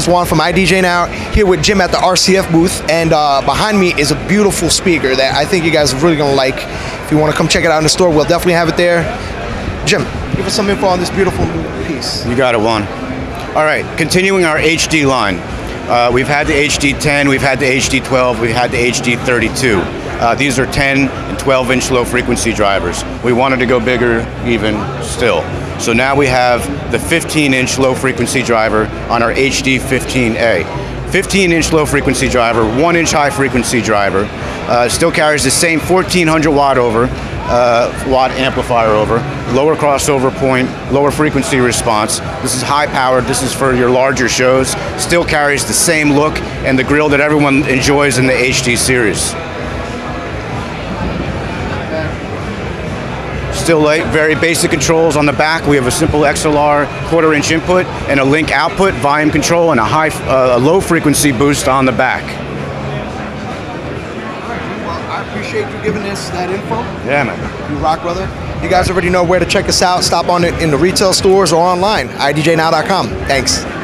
is Juan from IDJ Now, here with Jim at the RCF booth, and behind me is a beautiful speaker that I think you guys are really going to like. If you want to come check it out in the store, we'll definitely have it there. Jim, give us some info on this beautiful new piece. You got it, Juan. All right, continuing our HD line. We've had the HD-10, we've had the HD-12, we've had the HD-32. These are 10 and 12-inch low-frequency drivers. We wanted to go bigger even still. So now we have the 15-inch low-frequency driver on our HD-15-A. 15-inch low-frequency driver, 1-inch high-frequency driver, still carries the same 1400-watt amplifier over, lower crossover point, lower frequency response. This is high powered, this is for your larger shows, still carries the same look and the grill that everyone enjoys in the HD series. Still light, very basic controls on the back. We have a simple XLR 1/4-inch input and a link output, volume control, and a low frequency boost on the back. I appreciate you giving us that info. Yeah, man. You rock, brother. You guys already know where to check us out. Stop on it in the retail stores or online, IDJNow.com. Thanks.